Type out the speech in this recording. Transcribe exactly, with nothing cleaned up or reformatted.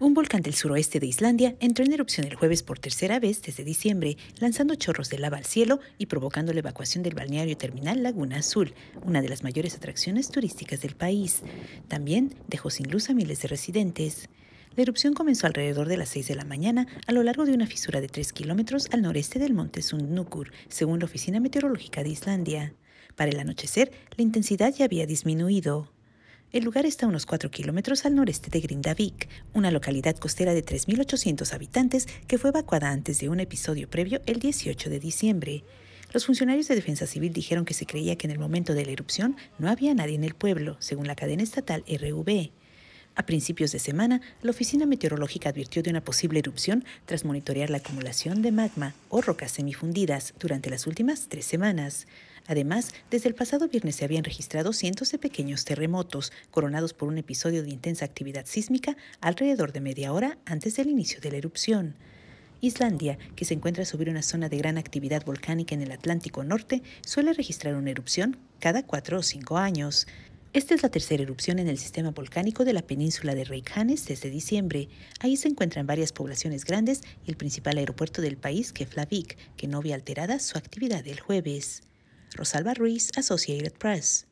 Un volcán del suroeste de Islandia entró en erupción el jueves por tercera vez desde diciembre, lanzando chorros de lava al cielo y provocando la evacuación del balneario terminal Laguna Azul, una de las mayores atracciones turísticas del país. También dejó sin luz a miles de residentes. La erupción comenzó alrededor de las seis de la mañana a lo largo de una fisura de tres kilómetros al noreste del monte Sundhnukur, según la Oficina Meteorológica de Islandia. Para el anochecer, la intensidad ya había disminuido. El lugar está a unos cuatro kilómetros al noreste de Grindavik, una localidad costera de tres mil ochocientos habitantes que fue evacuada antes de un episodio previo el dieciocho de diciembre. Los funcionarios de Defensa Civil dijeron que se creía que en el momento de la erupción no había nadie en el pueblo, según la cadena estatal R U V. A principios de semana, la Oficina Meteorológica advirtió de una posible erupción tras monitorear la acumulación de magma o rocas semifundidas durante las últimas tres semanas. Además, desde el pasado viernes se habían registrado cientos de pequeños terremotos, coronados por un episodio de intensa actividad sísmica alrededor de media hora antes del inicio de la erupción. Islandia, que se encuentra sobre una zona de gran actividad volcánica en el Atlántico Norte, suele registrar una erupción cada cuatro o cinco años. Esta es la tercera erupción en el sistema volcánico de la península de Reykjanes desde diciembre. Ahí se encuentran varias poblaciones grandes y el principal aeropuerto del país, Keflavik, que no vio alterada su actividad el jueves. Rosalba Ruiz, Associated Press.